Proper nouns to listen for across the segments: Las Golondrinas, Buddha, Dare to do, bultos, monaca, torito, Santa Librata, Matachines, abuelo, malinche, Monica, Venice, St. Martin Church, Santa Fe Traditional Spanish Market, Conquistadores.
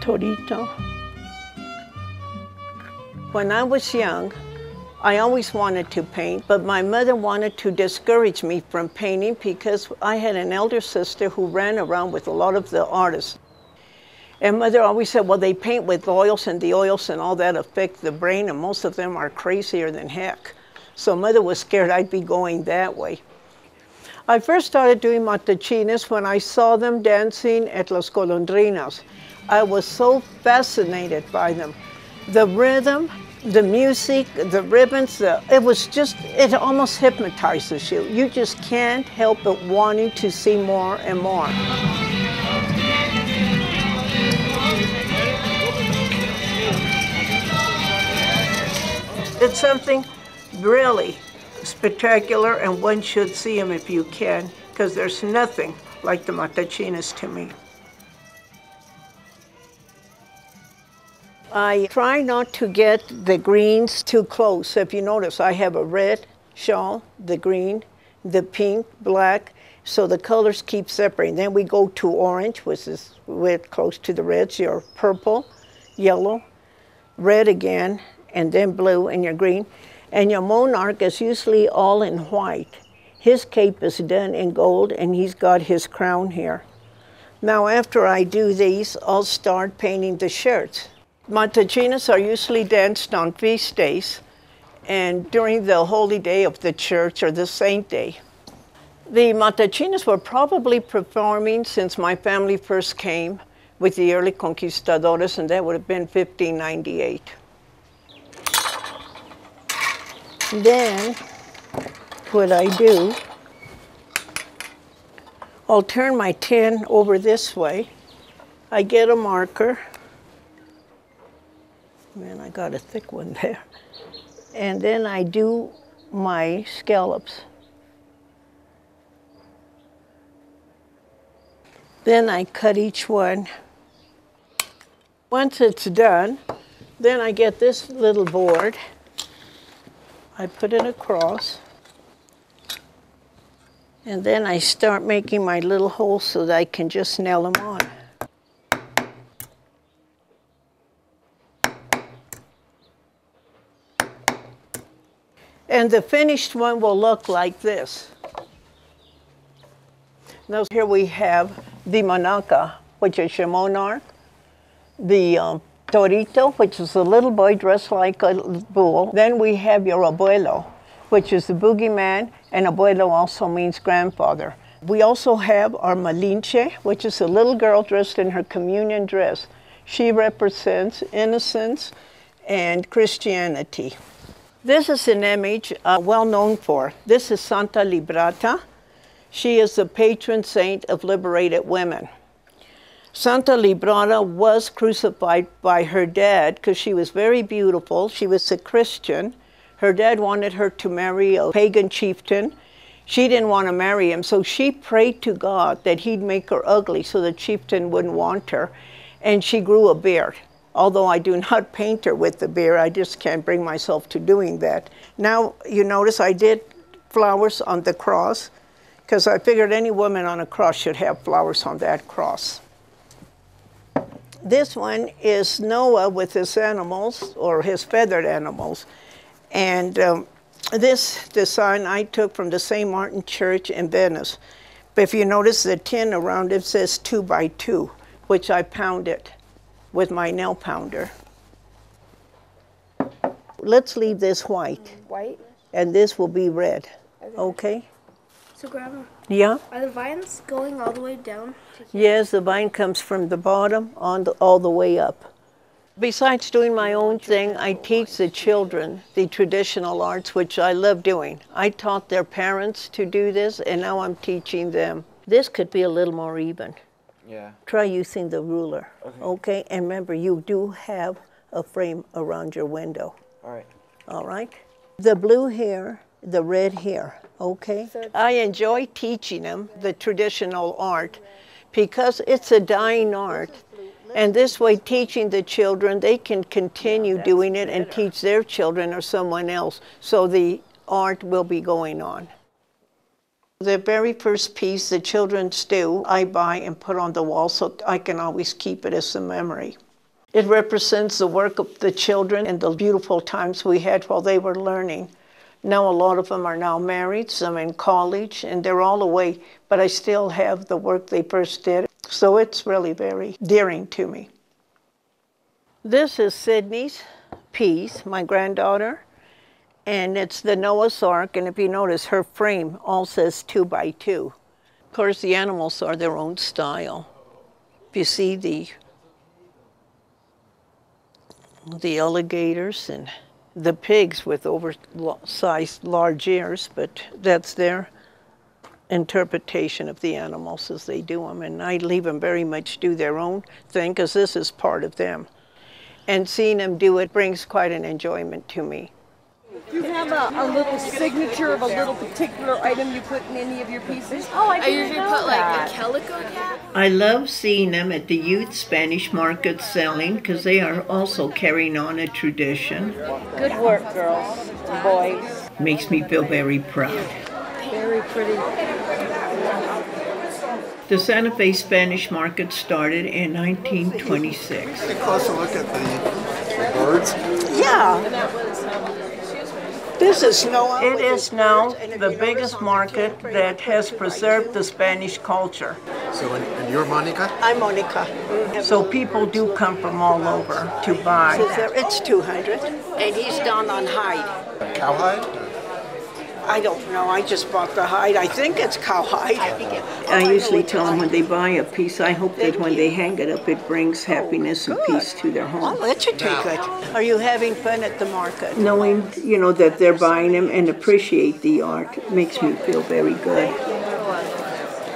torito. When I was young, I always wanted to paint, but my mother wanted to discourage me from painting because I had an elder sister who ran around with a lot of the artists. And mother always said, well, they paint with oils, and the oils and all that affect the brain, and most of them are crazier than heck. So mother was scared I'd be going that way. I first started doing matachines when I saw them dancing at Las Golondrinas. I was so fascinated by them. The rhythm, the music, the ribbons, it was just, it almost hypnotizes you. You just can't help but wanting to see more and more. It's something really spectacular, and one should see them if you can, because there's nothing like the Matachines to me. I try not to get the greens too close. If you notice, I have a red shawl, the green, the pink, black, so the colors keep separating. Then we go to orange, which is close to the reds, your purple, yellow, red again, and then blue and your green. And your monarch is usually all in white. His cape is done in gold, and he's got his crown here. Now, after I do these, I'll start painting the shirts. Matachines are usually danced on feast days and during the holy day of the church or the saint day. The Matachines were probably performing since my family first came with the early Conquistadores, and that would have been 1598. Then what I do, I'll turn my tin over this way. I get a marker. Man, I got a thick one there. And then I do my scallops. Then I cut each one. Once it's done, then I get this little board. I put it across. And then I start making my little holes so that I can just nail them on. And the finished one will look like this. Now here we have the monaca, which is your monarch, the torito, which is a little boy dressed like a bull. Then we have your abuelo, which is the boogeyman, and abuelo also means grandfather. We also have our malinche, which is a little girl dressed in her communion dress. She represents innocence and Christianity. This is an image well known for. This is Santa Librata. She is the patron saint of liberated women. Santa Librata was crucified by her dad because she was very beautiful. She was a Christian. Her dad wanted her to marry a pagan chieftain. She didn't want to marry him, so she prayed to God that he'd make her ugly so the chieftain wouldn't want her, and she grew a beard. Although I do not paint her with the beard, I just can't bring myself to doing that. Now, you notice I did flowers on the cross, because I figured any woman on a cross should have flowers on that cross. This one is Noah with his animals, or his feathered animals. And this design I took from the St. Martin Church in Venice. But if you notice the tin around it says 2x2, which I pounded with my nail pounder. Let's leave this white. White? And this will be red, okay? So grab them. Yeah? Are the vines going all the way down? Yes, the vine comes from the bottom on all the way up. Besides doing my own thing, I teach the children the traditional arts, which I love doing. I taught their parents to do this, and now I'm teaching them. This could be a little more even. Yeah. Try using the ruler, okay? And remember, you do have a frame around your window. All right. All right? The blue here, the red here, okay? So I enjoy teaching them the traditional art because it's a dying art. And this way, teaching the children, they can continue doing it and teach their children or someone else. So the art will be going on. The very first piece the children do, I buy and put on the wall so I can always keep it as a memory. It represents the work of the children and the beautiful times we had while they were learning. Now a lot of them are now married, some in college, and they're all away, but I still have the work they first did. So it's really very dearing to me. This is Sydney's piece, my granddaughter, and it's the Noah's Ark, and if you notice, her frame all says 2 by 2. Of course, the animals are their own style. If you see the alligators and the pigs with oversized large ears, but that's their interpretation of the animals as they do them, and I leave them very much do their own thing because this is part of them. And seeing them do it brings quite an enjoyment to me. Do you have a little signature of a little particular item you put in any of your pieces? Oh, I usually put like a calico cap. I love seeing them at the youth Spanish market selling because they are also carrying on a tradition. Good work, girls and boys. Makes me feel very proud. Very pretty. The Santa Fe Spanish market started in 1926. Take a closer look at the birds. Yeah. This is now, it is now the biggest market that has preserved the Spanish culture. So, and you're Monica? I'm Monica. So people do come from all over to buy. It's 200. And he's down on hide. Cowhide? I don't know. I just bought the hide. I think it's cowhide. I usually tell them when they buy a piece, I hope that when they hang it up, it brings happiness and peace to their home. Oh, that should be good. Are you having fun at the market? Knowing, you know, that they're buying them and appreciate the art makes me feel very good.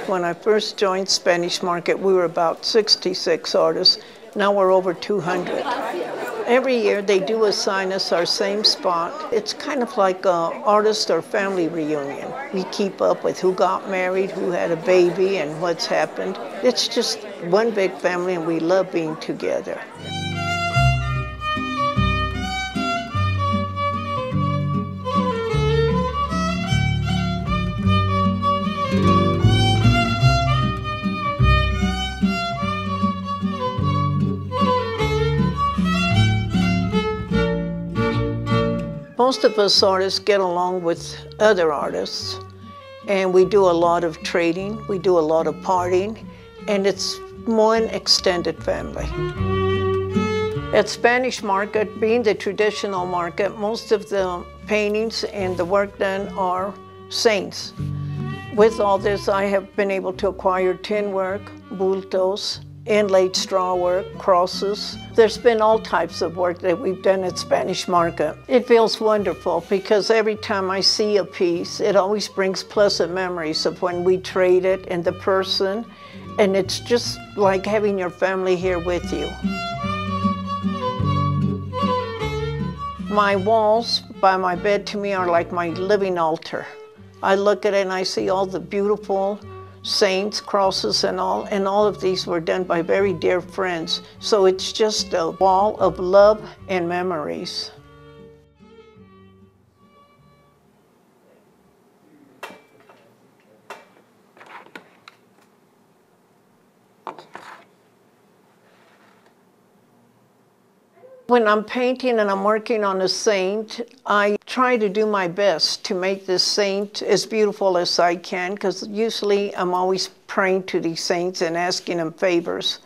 When I first joined Spanish Market, we were about 66 artists. Now we're over 200. Every year they do assign us our same spot. It's kind of like an artist or family reunion. We keep up with who got married, who had a baby, and what's happened. It's just one big family, and we love being together. Most of us artists get along with other artists, and we do a lot of trading, we do a lot of partying, and it's more an extended family. At Spanish Market, being the traditional market, most of the paintings and the work done are saints. With all this, I have been able to acquire tin work, bultos, inlaid straw work, crosses. There's been all types of work that we've done at Spanish Market. It feels wonderful because every time I see a piece, it always brings pleasant memories of when we trade it and the person, and it's just like having your family here with you. My walls by my bed to me are like my living altar. I look at it and I see all the beautiful saints, crosses, and all of these were done by very dear friends. So it's just a wall of love and memories. When I'm painting and I'm working on a saint, I try to do my best to make this saint as beautiful as I can, because usually I'm always praying to these saints and asking them favors.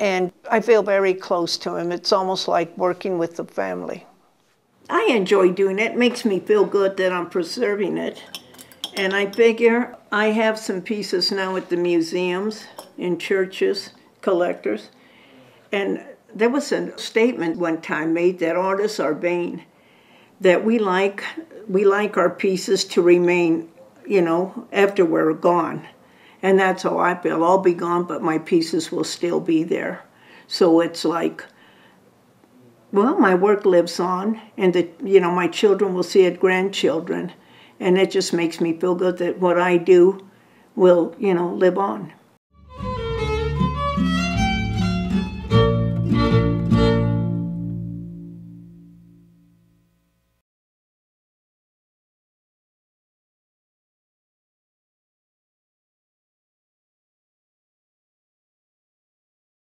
And I feel very close to him. It's almost like working with the family. I enjoy doing it. It makes me feel good that I'm preserving it. And I figure I have some pieces now at the museums, in churches, collectors, and there was a statement one time made that artists are vain, that we like our pieces to remain, you know, after we're gone. And that's how I feel. I'll be gone, but my pieces will still be there. So it's like, well, my work lives on, and you know, my children will see it, grandchildren. And it just makes me feel good that what I do will, you know, live on.